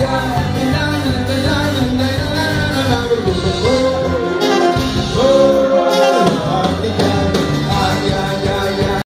Yeah.